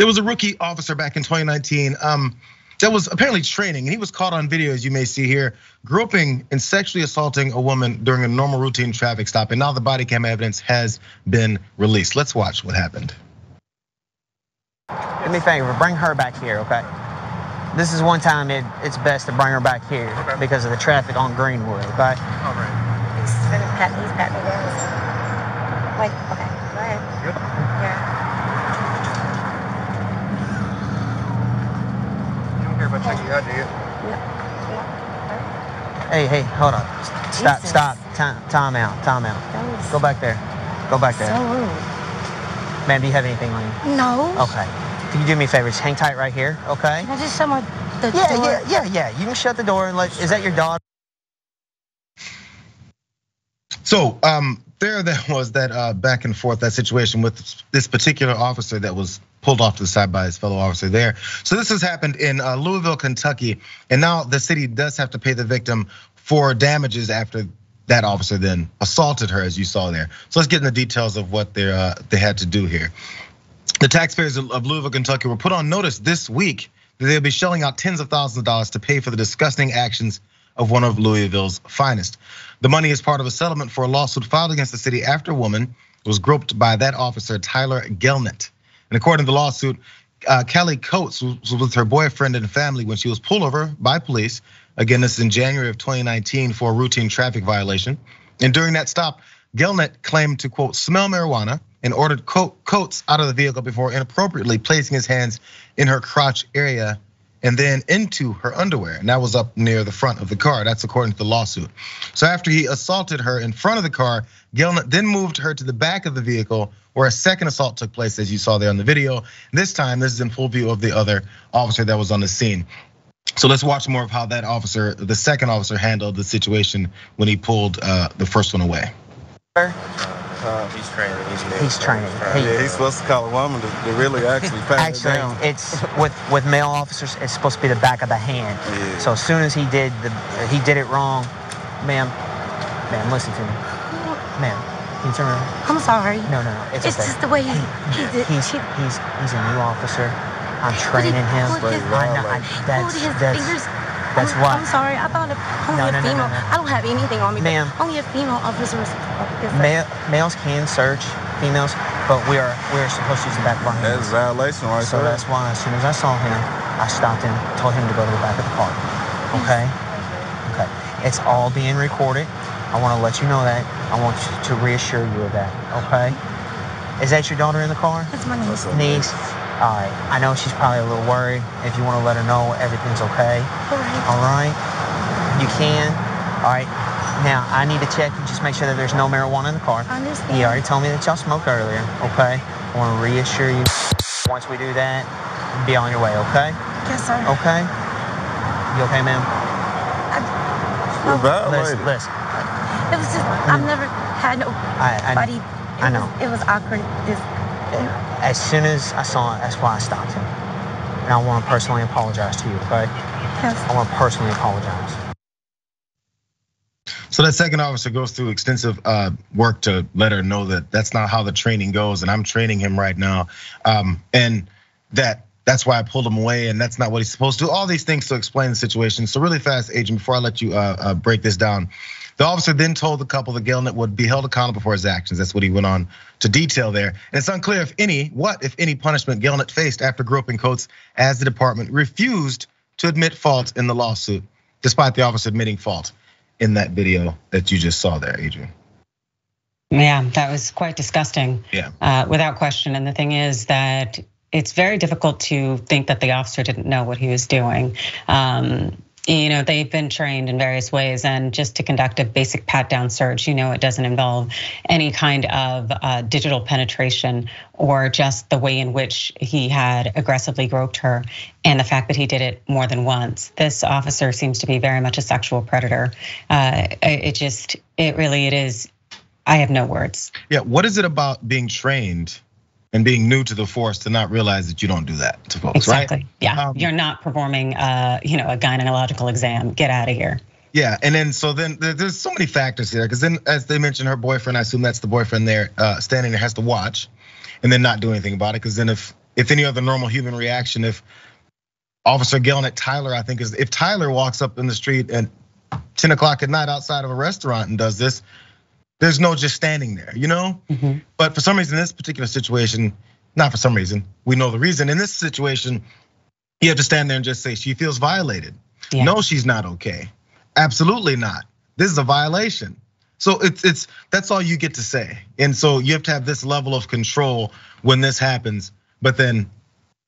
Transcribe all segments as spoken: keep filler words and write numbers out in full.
There was a rookie officer back in twenty nineteen um, that was apparently training, and he was caught on video, as you may see here, groping and sexually assaulting a woman during a normal routine traffic stop. And now the body cam evidence has been released. Let's watch what happened. Do me a favor, bring her back here, okay? This is one time it, it's best to bring her back here okay. because of the traffic on Greenwood, okay? All right. He's gonna pat, he's pat me down. Like, okay, go ahead. Good? Yeah. You don't care about checking you out, do you? Yeah. Hey, hey, hold on. Stop, Jesus. stop, time, time out, time out. Thanks. Go back there, go back there. So rude. Ma'am, do you have anything on you? No. Okay. Can you do me a favor? Just hang tight right here, okay? Can I just shut my the yeah, door? Yeah, yeah, yeah, yeah. You can shut the door and let. Is that your daughter? So um, there, that was that uh, back and forth, that situation with this particular officer that was pulled off to the side by his fellow officer there. So this has happened in uh, Louisville, Kentucky, and now the city does have to pay the victim for damages after that officer then assaulted her, as you saw there. So let's get into the details of what they uh, they had to do here. The taxpayers of Louisville, Kentucky were put on notice this week that they'll be shelling out tens of thousands of dollars to pay for the disgusting actions of one of Louisville's finest. The money is part of a settlement for a lawsuit filed against the city after a woman was groped by that officer, Tyler Gelnett. And according to the lawsuit, Kelly Coates was with her boyfriend and family when she was pulled over by police. Again, this is in January of twenty nineteen for a routine traffic violation. And during that stop, Gelnett claimed to, quote, smell marijuana, and ordered Coates out of the vehicle before inappropriately placing his hands in her crotch area and then into her underwear. And that was up near the front of the car. That's according to the lawsuit. So after he assaulted her in front of the car, Gelnett then moved her to the back of the vehicle where a second assault took place, as you saw there on the video. This time, this is in full view of the other officer that was on the scene. So let's watch more of how that officer, the second officer, handled the situation when he pulled the first one away. Uh, he's training. He's, he's training. He, yeah, he's supposed to call a woman to, to really actually pass it down. Actually, it's with with male officers. It's supposed to be the back of the hand. Yeah. So as soon as he did the he did it wrong, ma'am, ma'am, listen to me, ma'am. Can you turn around? I'm sorry. No, no, no. It's, it's okay. just the way he, he did. He's he's he's a new officer. I'm training he him. His, I know. I, that's his that's. Fingers. That's why. I'm sorry, I thought only no, a no, female. No, no, no. I don't have anything on me. Ma'am. Only a female officer is. Male, males can search females, but we are we are supposed to use the back of our hands. That's a violation, right? So that's why, as soon as I saw him, I stopped him, told him to go to the back of the car. Okay. Okay. It's all being recorded. I want to let you know that. I want you to reassure you of that. Okay. Is that your daughter in the car? That's my niece. Niece. All right, I know she's probably a little worried. If you want to let her know everything's okay, all right, all right. you can. All right, now I need to check and just make sure that there's no marijuana in the car. I understand. He already told me that y'all smoked earlier, okay? I want to reassure you. Once we do that, be on your way, okay? Yes, sir. Okay? You okay, ma'am? You're bad, listen, listen. It was just, I've never had nobody. I, I, I know. It was, it was awkward. This. As soon as I saw it, that's why I stopped him. And I want to personally apologize to you, okay? Yes. I want to personally apologize. So that second officer goes through extensive work to let her know that that's not how the training goes, and I'm training him right now. Um, and that that's why I pulled him away, and that's not what he's supposed to do. All these things to explain the situation. So really fast, Agent, before I let you uh, break this down, the officer then told the couple that Gelnett would be held accountable for his actions. That's what he went on to detail there. And it's unclear if any, what if any punishment Gelnett faced after groping Coates, as the department refused to admit fault in the lawsuit, despite the officer admitting fault in that video that you just saw there, Adrian. Yeah, that was quite disgusting. Yeah, without question. And the thing is that it's very difficult to think that the officer didn't know what he was doing. Um, You know, they've been trained in various ways, and just to conduct a basic pat down search, you know, it doesn't involve any kind of uh, digital penetration or just the way in which he had aggressively groped her and the fact that he did it more than once. This officer seems to be very much a sexual predator. Uh, it just, it really, it is, I have no words. Yeah, what is it about being trained and being new to the force to not realize that you don't do that to folks, exactly. right? Yeah, um, you're not performing a, you know, a gynecological exam, get out of here. Yeah, and then so then there's so many factors here, because then as they mentioned her boyfriend, I assume that's the boyfriend there, uh, standing there has to watch and then not do anything about it, because then if it's any other normal human reaction if Officer Gelnett Tyler, I think is, if Tyler walks up in the street at ten o'clock at night outside of a restaurant and does this, there's no just standing there, you know? Mm-hmm. But for some reason, in this particular situation, not for some reason, we know the reason. In this situation, you have to stand there and just say, she feels violated. Yeah. No, she's not okay. Absolutely not. This is a violation. So it's it's that's all you get to say. And so you have to have this level of control when this happens, but then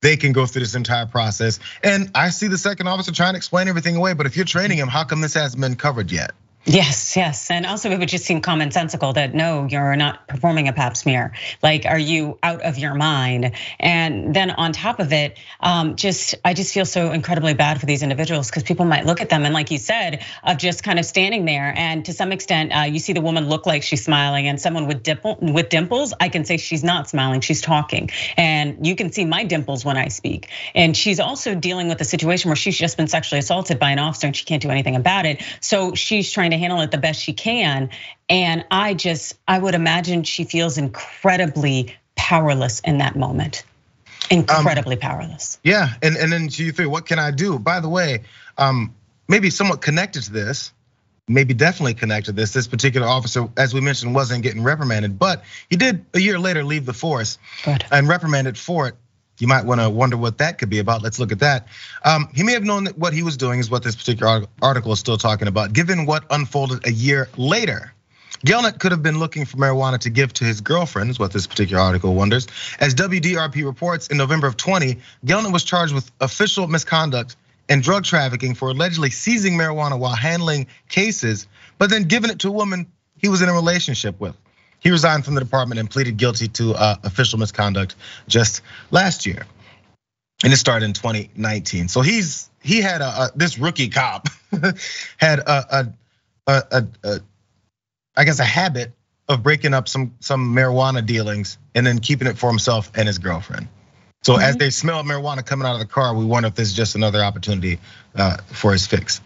they can go through this entire process. And I see the second officer trying to explain everything away, but if you're training him, how come this hasn't been covered yet? Yes, yes, and also it would just seem commonsensical that no, you're not performing a pap smear. Like, are you out of your mind? And then on top of it, um, just I just feel so incredibly bad for these individuals because people might look at them and, like you said, of just kind of standing there. And to some extent, uh, you see the woman look like she's smiling, and someone with dimple with dimples, I can say she's not smiling, she's talking, and you can see my dimples when I speak. And she's also dealing with a situation where she's just been sexually assaulted by an officer, and she can't do anything about it. So she's trying to to handle it the best she can. And I just, I would imagine she feels incredibly powerless in that moment. Incredibly um, powerless. Yeah, and, and then you think, what can I do? By the way, um, maybe somewhat connected to this, maybe definitely connected to this, this particular officer, as we mentioned, wasn't getting reprimanded, but he did a year later leave the force Good. and reprimanded for it. You might wanna wonder what that could be about. Let's look at that. Um, he may have known that what he was doing is what this particular article is still talking about, given what unfolded a year later. Gelnett could have been looking for marijuana to give to his girlfriend, is what this particular article wonders. As W D R P reports, in November of twenty, Gelnett was charged with official misconduct and drug trafficking for allegedly seizing marijuana while handling cases, but then giving it to a woman he was in a relationship with. He resigned from the department and pleaded guilty to official misconduct just last year. And it started in twenty nineteen. So he's he had a this rookie cop had a, a, a, a I guess a habit of breaking up some some marijuana dealings and then keeping it for himself and his girlfriend. So mm-hmm. as they smelled marijuana coming out of the car, we wonder if this is just another opportunity for his fix.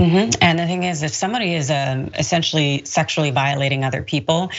Mm-hmm. And the thing is, if somebody is essentially sexually violating other people,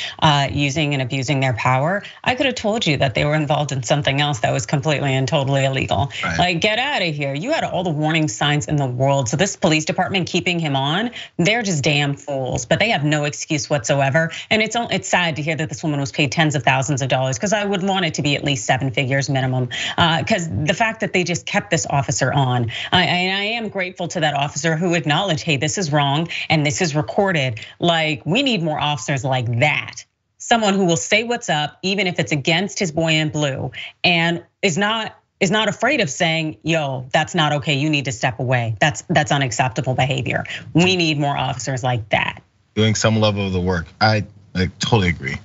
using and abusing their power, I could have told you that they were involved in something else that was completely and totally illegal. Right. Like, get out of here. You had all the warning signs in the world. So this police department keeping him on, they're just damn fools, but they have no excuse whatsoever. And it's it's sad to hear that this woman was paid tens of thousands of dollars, because I would want it to be at least seven figures minimum. Because the fact that they just kept this officer on, I, and I am grateful to that officer who acknowledged, hey, this is wrong and this is recorded. Like, we need more officers like that. Someone who will say what's up, even if it's against his boy in blue, and is not is not afraid of saying, yo, that's not okay, you need to step away. That's that's unacceptable behavior. We need more officers like that. Doing some level of the work, I, I totally agree.